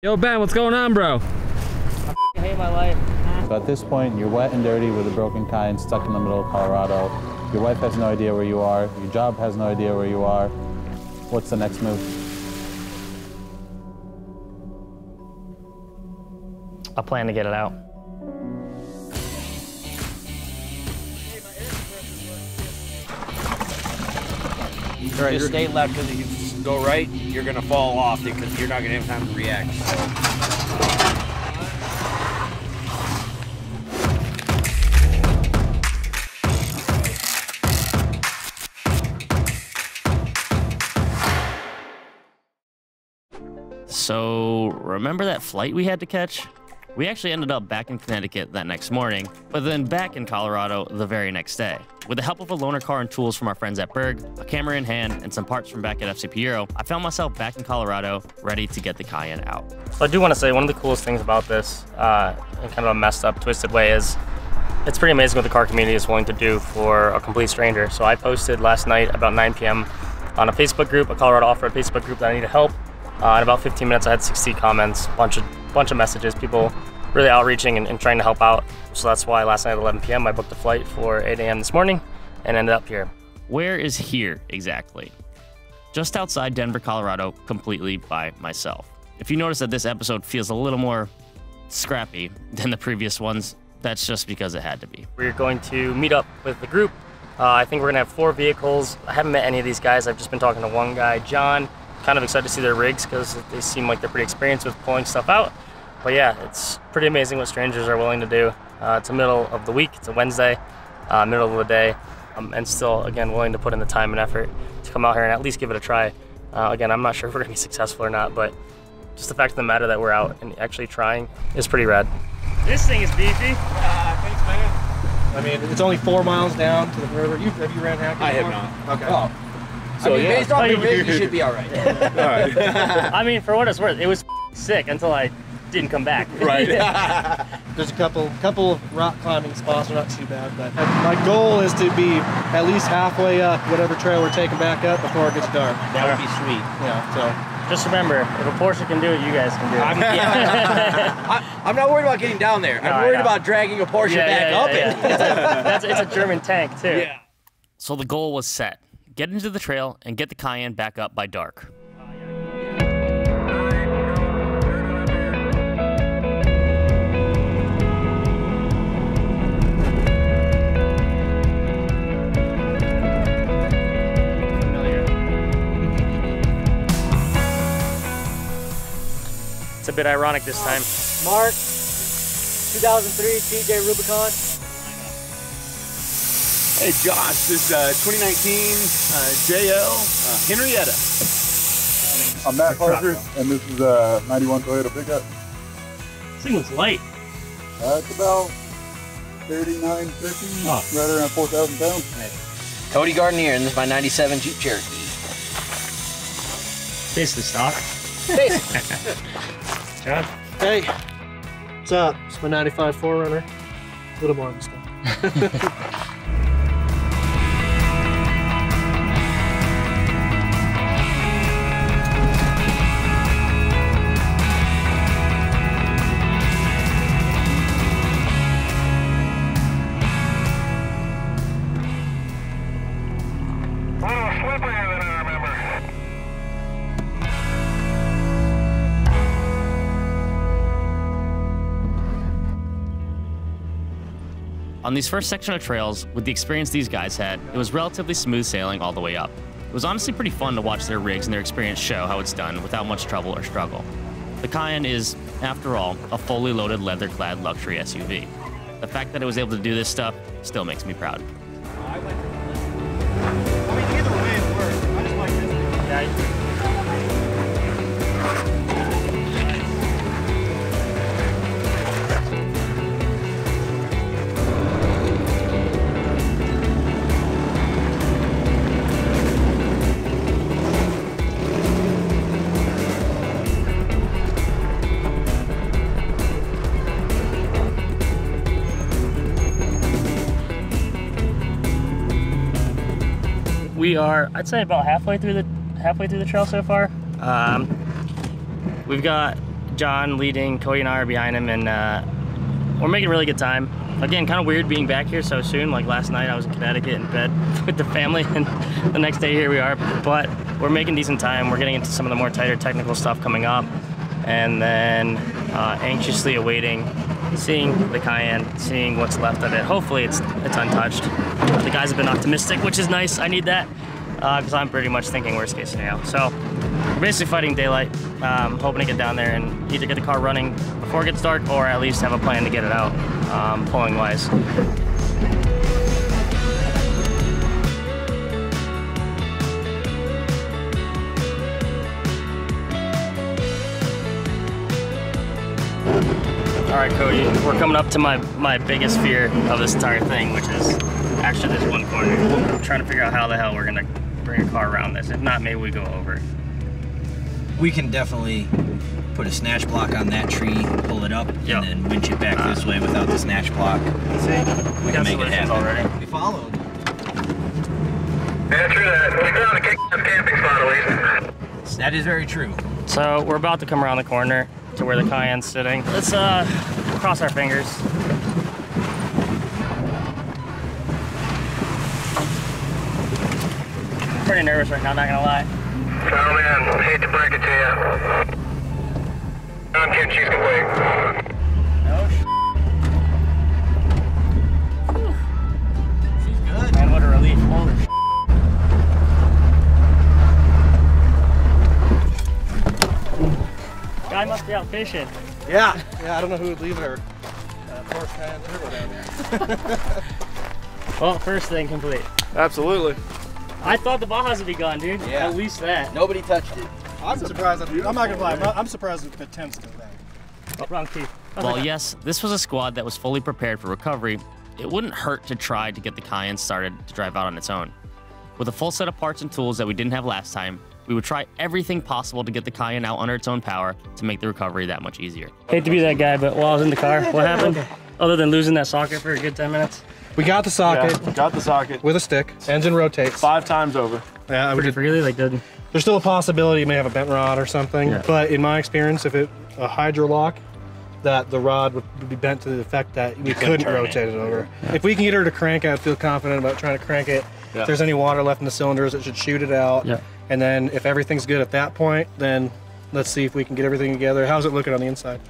Yo, Ben, what's going on, bro? I hate my life. So at this point, you're wet and dirty with a broken tie and stuck in the middle of Colorado. Your wife has no idea where you are. Your job has no idea where you are. What's the next move? I plan to get it out. All right, just stay left, because if you go right, you're going to fall off because you're not going to have time to react. So remember that flight we had to catch? We actually ended up back in Connecticut that next morning, but then back in Colorado the very next day. With the help of a loaner car and tools from our friends at Berg, a camera in hand, and some parts from back at FCP Euro, I found myself back in Colorado, ready to get the Cayenne out. So I do want to say one of the coolest things about this, in kind of a messed up, twisted way, is it's pretty amazing what the car community is willing to do for a complete stranger. So I posted last night about 9 p.m. on a Facebook group, a Colorado off-road Facebook group, that I needed help. In about 15 minutes, I had 60 comments, bunch of messages, people really outreaching and trying to help out. So that's why last night at 11 p.m. I booked a flight for 8 a.m. this morning and ended up here. Where is here exactly? Just outside Denver, Colorado, completely by myself. If you notice that this episode feels a little more scrappy than the previous ones, that's just because it had to be. We're going to meet up with the group. I think we're gonna have 4 vehicles. I haven't met any of these guys. I've just been talking to one guy, John. Kind of excited to see their rigs because they seem like they're pretty experienced with pulling stuff out. But yeah, it's pretty amazing what strangers are willing to do. It's the middle of the week, it's a Wednesday, middle of the day, and still, again, willing to put in the time and effort to come out here and at least give it a try. Again, I'm not sure if we're gonna be successful or not, but just the fact of the matter that we're out and actually trying is pretty rad. This thing is beefy. Thanks, man. I mean, it's only 4 miles down to the river. Have you ran Hackett? I have not. Okay. Oh. So, I mean, yeah, based on the rig, you should be all right. All right. I mean, for what it's worth, it was sick until I didn't come back. Right. There's a couple of rock climbing spots. They're not too bad, but my goal is to be at least halfway up whatever trail we're taking back up before it gets dark. That would be sweet. Yeah. So. Just remember, if a Porsche can do it, you guys can do it. I'm not worried about getting down there. No, I'm worried about dragging a Porsche back up it. It's a German tank too. Yeah. So the goal was set. Get into the trail and get the Cayenne back up by dark. It's a bit ironic this time. Mark, 2003 TJ Rubicon. Hey Josh, this is 2019 JL Henrietta. I'm Matt Parker, and this is a 91 Toyota pickup. This thing was light. It's about 3950, right around 4,000 pounds. Cody Gardner, and this is my 97 Jeep Cherokee. Basically stock. Basically. John? Hey, what's up? It's my 95 4Runner. A little more on this guy. On these first section of trails, with the experience these guys had, it was relatively smooth sailing all the way up. It was honestly pretty fun to watch their rigs and their experience show how it's done without much trouble or struggle. The Cayenne is, after all, a fully loaded leather-clad luxury SUV. The fact that it was able to do this stuff still makes me proud. I mean, either way it works. I just like this. Yeah. We are, I'd say, about halfway through the trail so far. We've got John leading, Cody and I are behind him, and we're making really good time. Again, kind of weird being back here so soon. Like last night I was in Connecticut in bed with the family, and the next day here we are. But we're making decent time. We're getting into some of the more tighter technical stuff coming up, and then anxiously awaiting seeing the Cayenne, seeing what's left of it. Hopefully it's untouched. The guys have been optimistic, which is nice. I need that, because I'm pretty much thinking worst case scenario. So we're basically fighting daylight, hoping to get down there and either get the car running before it gets dark, or at least have a plan to get it out, pulling wise. All right, Cody, we're coming up to my biggest fear of this entire thing, which is actually this one corner. I'm trying to figure out how the hell we're gonna bring a car around this. If not, maybe we go over. We can definitely put a snatch block on that tree, pull it up, yep, and then winch it back this way without the snatch block. See, we can make it happen. Already. We followed. Yeah, true that. We found a kick-up camping spot at least. That is very true. So we're about to come around the corner to where the Cayenne's sitting. Let's cross our fingers. I'm pretty nervous right now, not gonna lie. Oh man, I hate to break it to you. I'm kidding, she's awake. Oh, she's good. Man, what a relief. Holy shit. Guy must be out fishing. Yeah, I don't know who would leave her Porsche Cayenne turbo down there. Well, first thing complete. Absolutely. I thought the Bajas would be gone, dude. Yeah. At least that. Nobody touched it. I'm surprised. I'm not gonna lie. I'm surprised with the attempts to that. Oh, wrong key. Well, yes, this was a squad that was fully prepared for recovery. It wouldn't hurt to try to get the Cayenne started to drive out on its own. With a full set of parts and tools that we didn't have last time, we would try everything possible to get the Cayenne out under its own power to make the recovery that much easier. Hate to be that guy, but while I was in the car, what happened? Other than losing that socket for a good 10 minutes? We got the socket. Yeah, got the socket. With a stick. Engine rotates. 5 times over. Yeah, I would really like that. There's still a possibility you may have a bent rod or something, yeah, but in my experience, if it a hydrolock, that the rod would be bent to the effect that we couldn't rotate it over. Yeah. If we can get her to crank, I feel confident about trying to crank it. Yeah. If there's any water left in the cylinders, it should shoot it out. Yeah. And then if everything's good at that point, then let's see if we can get everything together. How's it looking on the inside?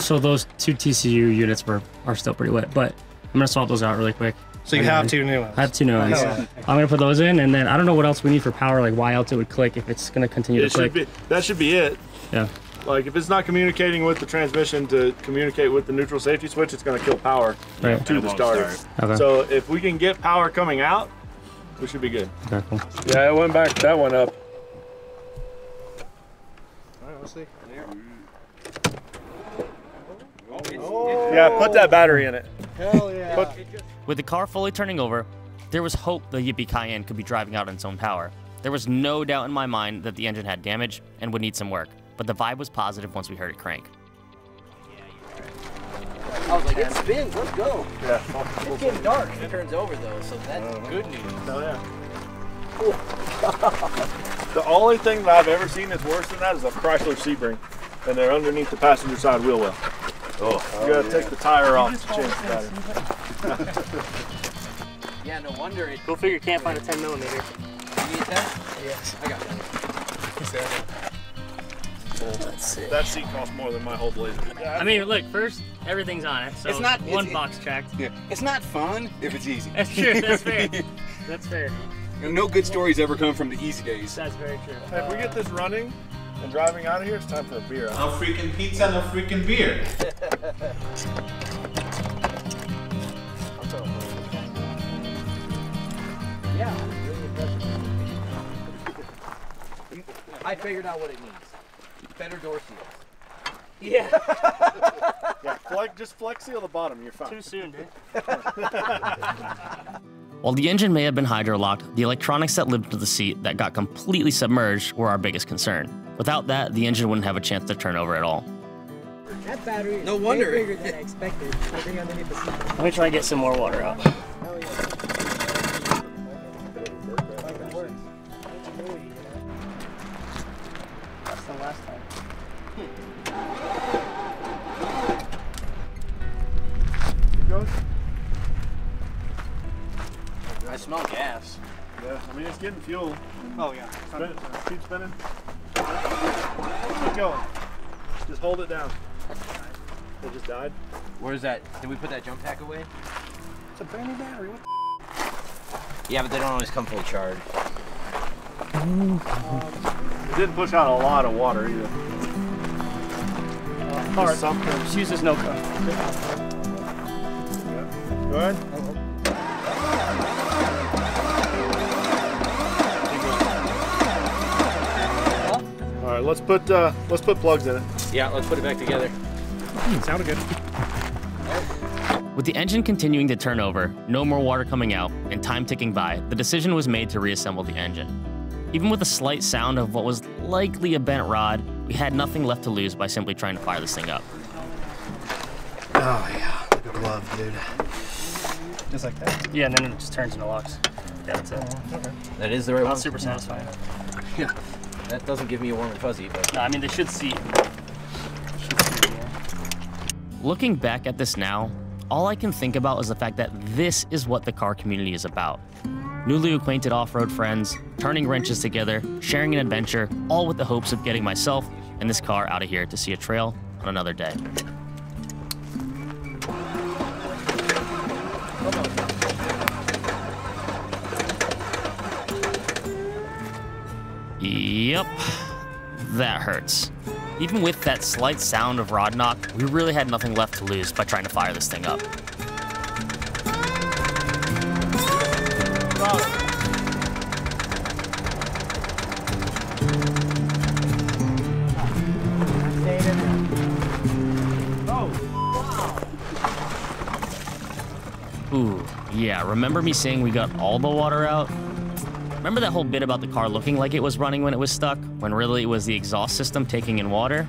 So those 2 TCU units are still pretty wet, but I'm gonna swap those out really quick. So you have 2 new ones? I have 2 new ones. Yeah. I'm gonna put those in, and then I don't know what else we need for power, like why else it would click if it's gonna continue to click. That should be it. Yeah. Like if it's not communicating with the transmission to communicate with the neutral safety switch, it's gonna kill power to the starter. Okay. So if we can get power coming out, we should be good. Okay, cool. Yeah, it went back, that one up. All right, let's see. There. Oh. Yeah, put that battery in it. Hell yeah. With the car fully turning over, there was hope the Yippee Cayenne could be driving out on its own power. There was no doubt in my mind that the engine had damage and would need some work, but the vibe was positive once we heard it crank. I was like, it spins, let's go. Yeah. It's getting dark. It turns over though, so that's good news. Oh yeah. The only thing that I've ever seen that's worse than that is a Chrysler Sebring, and they're underneath the passenger side wheel well. Oh, you gotta take the tire off to change the tire. Yeah, no wonder it. Go figure, can't find a 10mm. You need that? Yes, I got that. Let's see. That seat costs more than my whole Blazer. I mean, look, first, everything's on it, so it's not box tracked. Yeah. It's not fun if it's easy. That's true, that's fair. That's fair. And no good stories ever come from the easy days. That's very true. If we get this running and driving out of here, it's time for a beer. No freaking pizza, no freaking beer. Yeah, I'm really impressive. I figured out what it needs. Better door seals. Yeah. Yeah, just flex seal the bottom, you're fine. Too soon, dude. While the engine may have been hydrolocked, the electronics that lived to the seat that got completely submerged were our biggest concern. Without that, the engine wouldn't have a chance to turn over at all. That battery is way bigger than I expected. I think I'm gonna need the seat. Let me try and get some more water out. That's the last time. getting fuel. Oh yeah. Spin, keep spinning. Keep going. Just hold it down. It just died. Where's that? Did we put that jump pack away? It's a brand new battery. What the? Yeah, but they don't always come fully charged. It didn't push out a lot of water either. Hard. She uses no cup. Yeah. Go ahead. All right, let's put plugs in it. Yeah, let's put it back together. Sounded good. With the engine continuing to turn over, no more water coming out, and time ticking by, the decision was made to reassemble the engine. Even with a slight sound of what was likely a bent rod, we had nothing left to lose by simply trying to fire this thing up. Oh yeah, good glove, dude. Just like that. Yeah, and then it just turns into locks. Yeah, that's it. Okay. That is the right one. Super satisfying. Yeah. That doesn't give me a warm and fuzzy, but... No, I mean, they should see. Looking back at this now, all I can think about is the fact that this is what the car community is about. Newly acquainted off-road friends, turning wrenches together, sharing an adventure, all with the hopes of getting myself and this car out of here to see a trail on another day. Yep, that hurts. Even with that slight sound of rod knock, we really had nothing left to lose by trying to fire this thing up. Ooh, yeah, remember me saying we got all the water out? Remember that whole bit about the car looking like it was running when it was stuck, when really it was the exhaust system taking in water?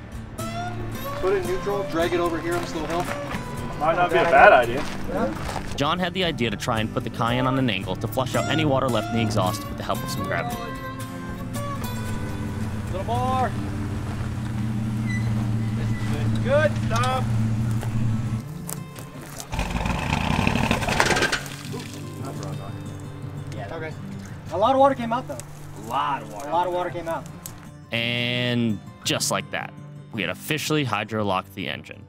Put it in neutral, drag it over here on this little hill. Might not be a bad idea. Yeah. John had the idea to try and put the Cayenne on an angle to flush out any water left in the exhaust with the help of some gravity. A little more. Good stop. Yeah. Okay. A lot of water came out though. A lot of water came out. And just like that, we had officially hydrolocked the engine.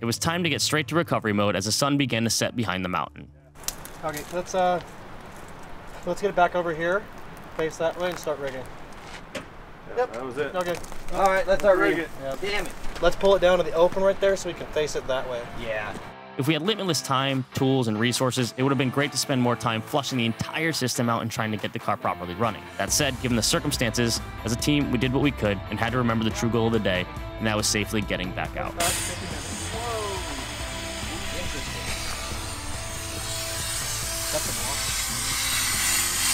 It was time to get straight to recovery mode as the sun began to set behind the mountain. Okay, let's get it back over here, face that way, and start rigging. Yeah, yep, that was it. Okay. All right, let's start rigging. Yeah. Damn it! Let's pull it down to the open right there so we can face it that way. Yeah. If we had limitless time, tools, and resources, it would have been great to spend more time flushing the entire system out and trying to get the car properly running. That said, given the circumstances, as a team, we did what we could and had to remember the true goal of the day, and that was safely getting back out. That's a block.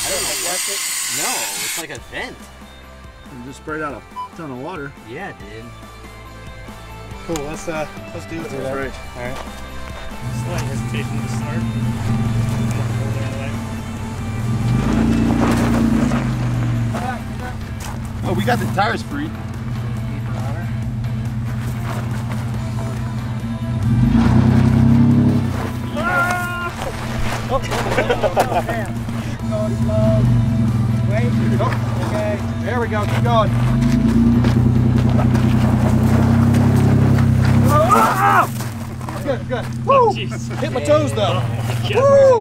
I don't know what it. No, it's like a vent. You just sprayed out a ton of water. Yeah, dude. Cool. Let's do it. All right. Slight hesitation to start. Oh, we got the tires free. Oh, damn. Cody, slow. Wait. Oh, okay. There we go. Keep going. Oh! Good, good. Woo! Hit my toes, though. Woo!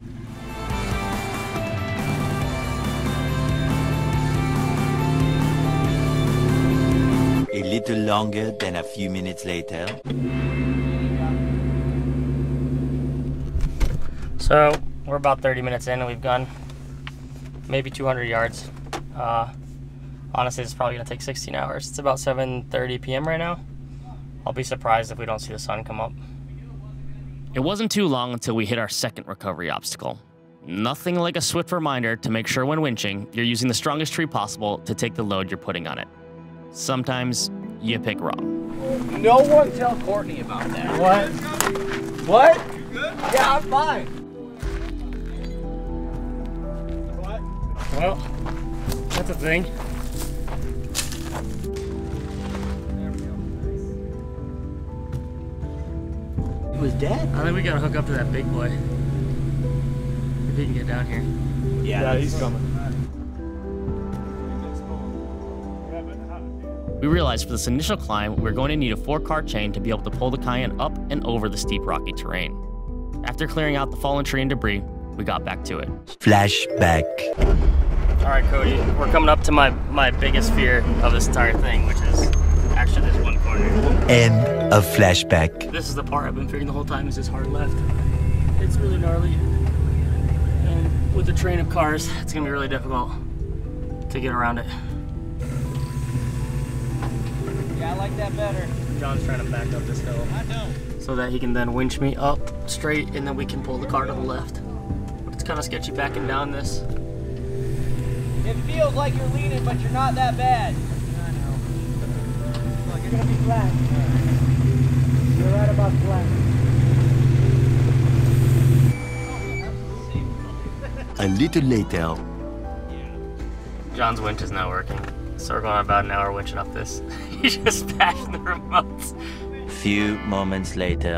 A little longer than a few minutes later. So, we're about 30 minutes in and we've gone maybe 200 yards. Honestly, it's probably gonna take 16 hours. It's about 7:30 p.m. right now. I'll be surprised if we don't see the sun come up. It wasn't too long until we hit our second recovery obstacle. Nothing like a swift reminder to make sure when winching, you're using the strongest tree possible to take the load you're putting on it. Sometimes you pick wrong. No one tell Courtney about that. What? What? You good? Yeah, I'm fine. Well, that's a thing. There we go. Nice. It was dead? I think we gotta hook up to that big boy. If he can get down here. Yeah, he's coming. We realized for this initial climb, we were going to need a 4-car chain to be able to pull the Cayenne up and over the steep rocky terrain. After clearing out the fallen tree and debris, we got back to it. Flashback. All right, Cody, we're coming up to my biggest fear of this entire thing, which is actually this one corner. End of flashback. This is the part I've been fearing the whole time, is this hard left. It's really gnarly. And with the train of cars, it's gonna be really difficult to get around it. Yeah, I like that better. John's trying to back up this hill. I don't. So that he can then winch me up straight and then we can pull the car to the left. But it's kind of sketchy backing down this. It feels like you're leaning, but you're not that bad. I know. Look, it's gonna be flat. You're right about flat. A little later. Yeah. John's winch is not working. So we're going about an hour winching up this. He just bashed the remotes. Few moments later.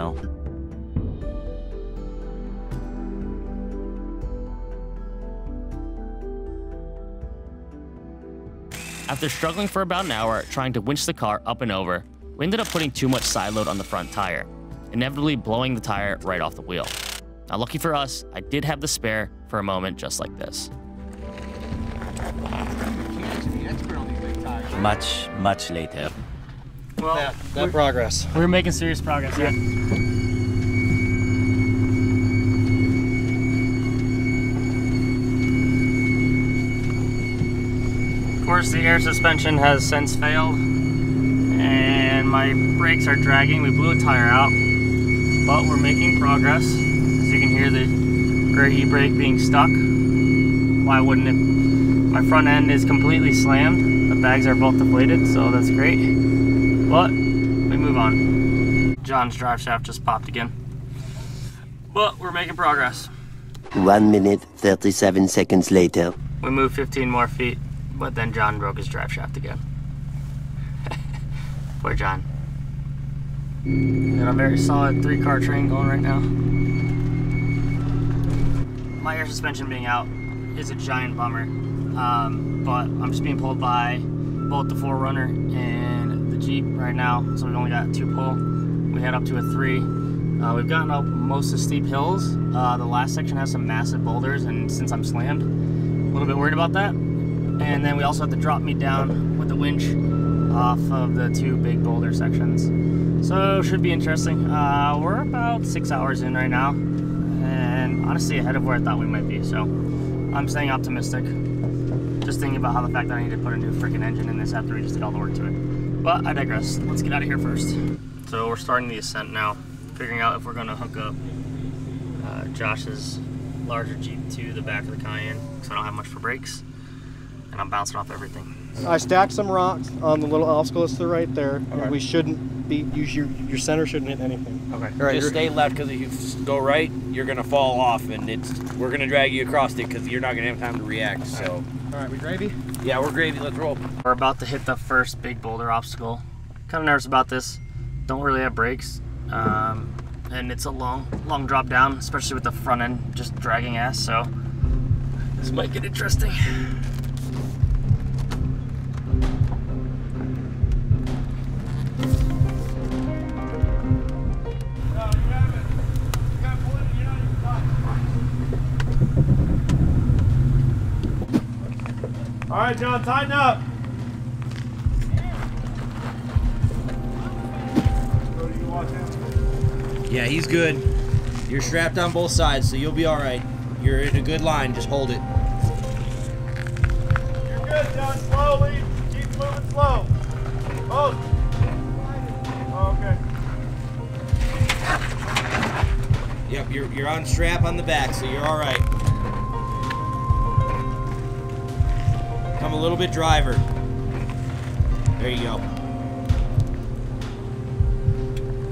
After struggling for about an hour trying to winch the car up and over, we ended up putting too much side load on the front tire, inevitably blowing the tire right off the wheel. Now lucky for us, I did have the spare for a moment just like this. Much later. Well, that progress. We're making serious progress here. Yeah. Of course, the air suspension has since failed, and my brakes are dragging. We blew a tire out, but we're making progress. As you can hear the rear e-brake being stuck. Why wouldn't it? My front end is completely slammed. The bags are both deflated, so that's great. But we move on. John's drive shaft just popped again. But we're making progress. 1 minute, 37 seconds later. We moved 15 more feet, but then John broke his drive shaft again. Poor John. Got a very solid 3-car train going right now. My air suspension being out is a giant bummer. But I'm just being pulled by both the 4Runner and the Jeep right now, so we've only got 2 pull. We head up to a 3. We've gotten up most of the steep hills. The last section has some massive boulders, and since I'm slammed, a little bit worried about that. And then we also have to drop me down with the winch off of the 2 big boulder sections. So it should be interesting. We're about 6 hours in right now, and honestly ahead of where I thought we might be, so I'm staying optimistic. Just thinking about how the fact that I need to put a new freaking engine in this after we just did all the work to it. But I digress. Let's get out of here first. So we're starting the ascent now, figuring out if we're going to hook up Josh's larger Jeep to the back of the Cayenne because I don't have much for brakes, and I'm bouncing off everything. I stacked some rocks on the little obstacle that's right there. Okay. We shouldn't be, your center shouldn't hit anything. Okay. All right, just stay left, because if you go right, you're going to fall off, and we're going to drag you across it because you're not going to have time to react. So. All right, we gravy? Yeah, we're gravy, let's roll. We're about to hit the first big boulder obstacle. Kind of nervous about this. Don't really have brakes. And it's a long drop down, especially with the front end just dragging ass, so this might get interesting. All right, John, tighten up. Yeah, he's good. You're strapped on both sides, so you'll be all right. You're in a good line. Just hold it. You're good, John. Slowly. Keep moving slow. Oh, okay. Yep, you're on strap on the back, so you're all right. Come a little bit driver. There you go.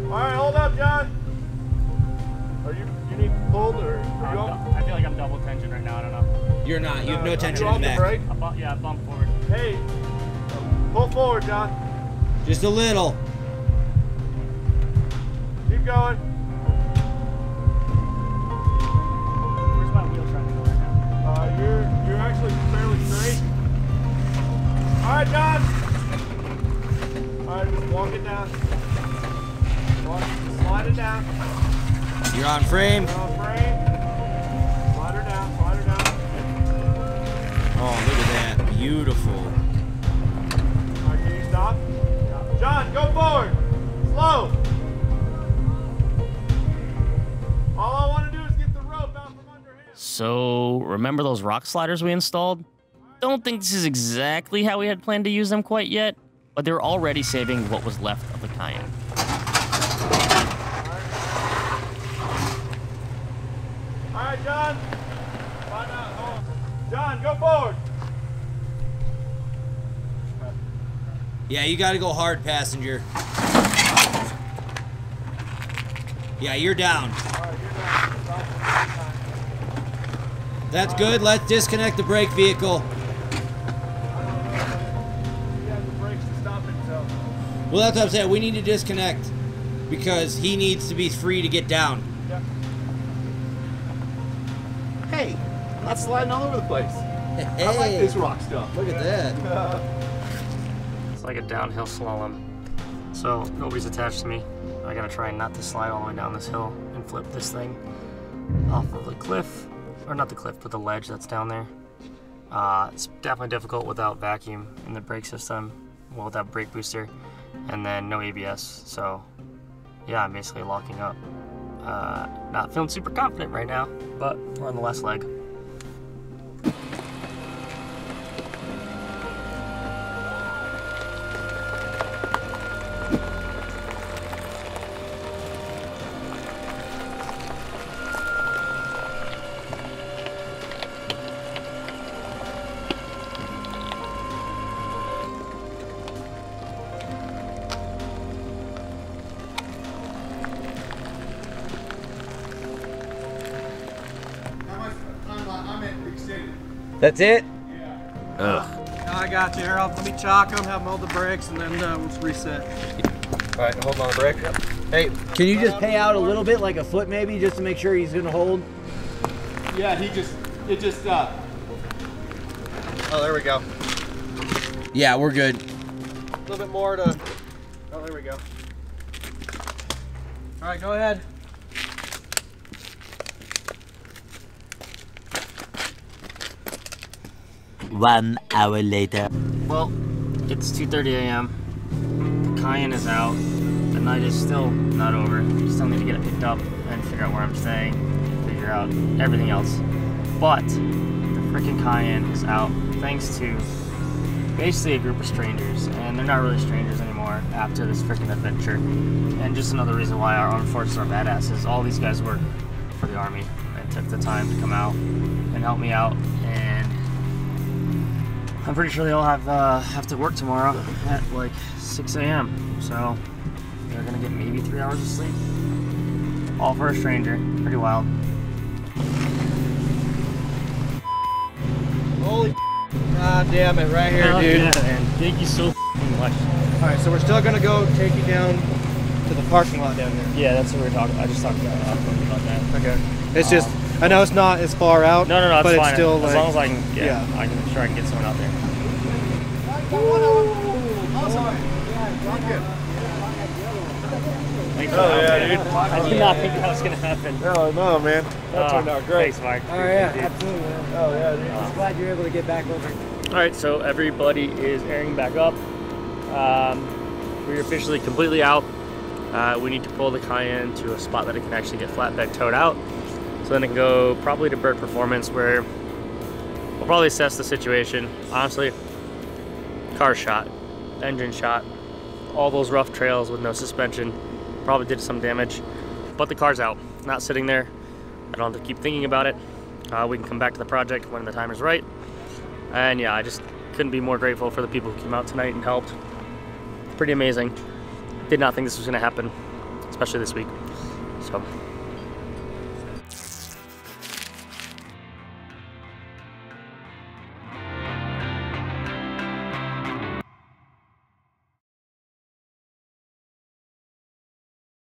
All right, hold up, John. Are you need pulled, or are you up? I feel like I'm double tension right now. I don't know. You're not. You have no tension in the back. Right? Yeah, I bumped forward. Hey, pull forward, John. Just a little. Keep going. Where's my wheel trying to go right now? You're actually fairly straight. All right, John. Walk it down. Walk, slide it down. You're on frame. You're on frame. Slide her down, slide her down. Oh, look at that. Beautiful. All right, can you stop? Yeah. John, go forward. Slow. All I want to do is get the rope out from under him. So, remember those rock sliders we installed? Don't think this is exactly how we had planned to use them quite yet, but they were already saving what was left of the Cayenne. All right, John. Why not? Oh. John, go forward. Yeah, you got to go hard, passenger. Yeah, you're down. All right, you're down. That's good. Let's disconnect the brake vehicle. Well, that's what I'm saying. We need to disconnect because he needs to be free to get down. Yep. Hey, I'm not sliding all over the place. Hey. I like this rock stuff. Look at that. It's like a downhill slalom. So nobody's attached to me. I gotta try not to slide all the way down this hill and flip this thing off of the cliff, or not the cliff, but the ledge that's down there. It's definitely difficult without vacuum in the brake system, well, without brake booster. And then no ABS, so yeah, I'm basically locking up. Not feeling super confident right now, but we're on the last leg. That's it? Yeah. Ugh. I got you, Harold. Let me chalk them, have them hold the brakes, and then we'll just reset. All right, hold on the brake. Yep. Hey, can you just pay out a little bit, like a foot maybe, just to make sure he's gonna hold? Yeah, it just oh, there we go. Yeah, we're good. A little bit more to, oh, there we go. All right, go ahead. One hour later. Well, it's 2:30 a.m. The Cayenne is out. The night is still not over. I still need to get it picked up and figure out where I'm staying, figure out everything else. But the freaking Cayenne is out thanks to basically a group of strangers, and they're not really strangers anymore after this freaking adventure. And just another reason why our armed forces are badasses. All these guys work for the Army and took the time to come out and help me out. I'm pretty sure they all have to work tomorrow at like 6 a.m. So they're gonna get maybe 3 hours of sleep. All for a stranger, pretty wild. Holy God damn it, right here, dude. Yeah, man. Thank you so much. All right, so we're still gonna go take you down to the parking lot down there. Yeah, that's what we were talking about. I just talked about that. Okay, it's just, I know it's not as far out. No, it's but fine. It's still, as long as I can, yeah. I can sure I can get someone out there. Oh yeah, dude. I did not think that was gonna happen. No, man. That turned out great. Thanks, Mike. Oh yeah, absolutely. Man. Oh yeah, dude. I'm glad you were able to get back over. All right, so everybody is airing back up. We're officially completely out. We need to pull the Cayenne to a spot that it can actually get flatbed towed out. So then I can go probably to Bird Performance where we'll probably assess the situation. Honestly, car shot, engine shot, all those rough trails with no suspension, probably did some damage, but the car's out, not sitting there. I don't have to keep thinking about it. We can come back to the project when the time is right. And yeah, I just couldn't be more grateful for the people who came out tonight and helped. Pretty amazing. Did not think this was gonna happen, especially this week, so.